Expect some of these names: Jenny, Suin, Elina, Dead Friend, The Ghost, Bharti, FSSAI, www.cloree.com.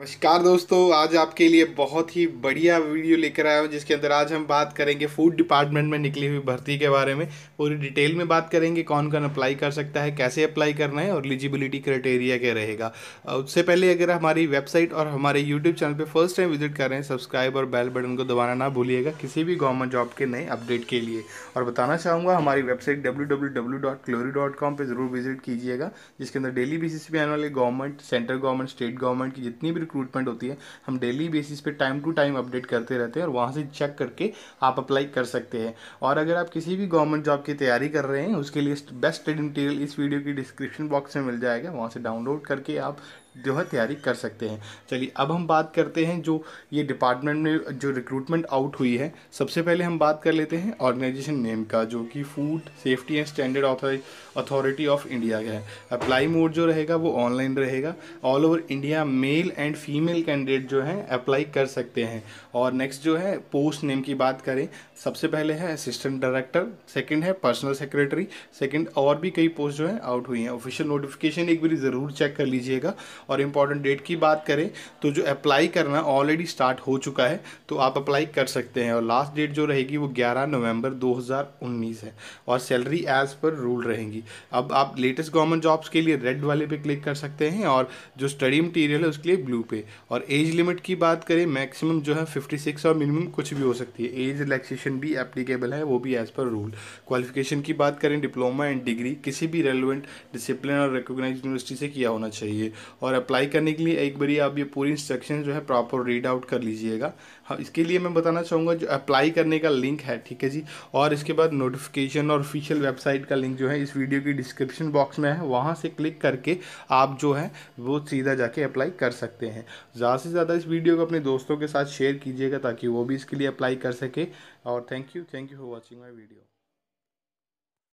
नमस्कार दोस्तों, आज आपके लिए बहुत ही बढ़िया वीडियो लेकर आया हूँ जिसके अंदर आज हम बात करेंगे फूड डिपार्टमेंट में निकली हुई भर्ती के बारे में। पूरी डिटेल में बात करेंगे कौन कौन अप्लाई कर सकता है, कैसे अप्लाई करना है और एलिजिबिलिटी क्राइटेरिया क्या रहेगा। उससे पहले अगर हमारी वेबसाइट और हमारे यूट्यूब चैनल पर फर्स्ट टाइम विजिट कर रहे हैं, सब्सक्राइब और बेल बटन को दबाना ना भूलिएगा किसी भी गवर्नमेंट जॉब के नए अपडेट के लिए। और बताना चाहूँगा हमारी वेबसाइट www.cloree.com पर ज़रूर विजिट कीजिएगा, जिसके अंदर डेली बेसिस पर आने वाले government, central government, state government की जितनी भी रिक्रूटमेंट होती है हम डेली बेसिस पे टाइम टू टाइम अपडेट करते रहते हैं और वहाँ से चेक करके आप अप्लाई कर सकते हैं। और अगर आप किसी भी गवर्नमेंट जॉब की तैयारी कर रहे हैं उसके लिए बेस्ट स्टडी मटेरियल इस वीडियो की डिस्क्रिप्शन बॉक्स में मिल जाएगा, वहाँ से डाउनलोड करके आप जो है तैयारी कर सकते हैं। चलिए अब हम बात करते हैं जो ये डिपार्टमेंट में जो रिक्रूटमेंट आउट हुई है। सबसे पहले हम बात कर लेते हैं ऑर्गेनाइजेशन नेम का, जो कि food safety and standard authority of India का है। अप्लाई मोड जो रहेगा वो ऑनलाइन रहेगा। All over India male and female candidate जो है अप्लाई कर सकते हैं। और नेक्स्ट जो है पोस्ट नेम की बात करें, सबसे पहले है असिस्टेंट डायरेक्टर, सेकेंड है पर्सनल सेक्रेटरी, सेकेंड और भी कई पोस्ट जो है आउट हुई हैं। ऑफिशियल नोटिफिकेशन एक बार ज़रूर चेक कर लीजिएगा। और इम्पॉर्टेंट डेट की बात करें तो जो अप्लाई करना ऑलरेडी स्टार्ट हो चुका है तो आप अप्लाई कर सकते हैं। और लास्ट डेट जो रहेगी वो 11 नवंबर 2019 है और सैलरी एज पर रूल रहेगी। अब आप लेटेस्ट गवर्नमेंट जॉब्स के लिए रेड वाले पे क्लिक कर सकते हैं और जो स्टडी मटेरियल है उसके लिए ब्लू पे। और एज लिमिट की बात करें मैक्सिमम जो है 56 और मिनिमम कुछ भी हो सकती है। एज रिलैक्सेशन भी एप्लीकेबल है, वो भी एज पर रूल। क्वालिफिकेशन की बात करें डिप्लोमा एंड डिग्री किसी भी रेलिवेंट डिसिप्लिन और रिकोगनाइज यूनिवर्सिटी से किया होना चाहिए। और अप्लाई करने के लिए एक बारी आप ये पूरी इंस्ट्रक्शन जो है प्रॉपर रीड आउट कर लीजिएगा। हाँ, इसके लिए मैं बताना चाहूँगा जो अप्लाई करने का लिंक है, ठीक है जी, और इसके बाद नोटिफिकेशन और ऑफिशियल वेबसाइट का लिंक जो है इस वीडियो की डिस्क्रिप्शन बॉक्स में है, वहाँ से क्लिक करके आप जो है वो सीधा जाके अप्लाई कर सकते हैं। ज़्यादा से ज़्यादा इस वीडियो को अपने दोस्तों के साथ शेयर कीजिएगा ताकि वो भी इसके लिए अप्लाई कर सके। और thank you for watching my video.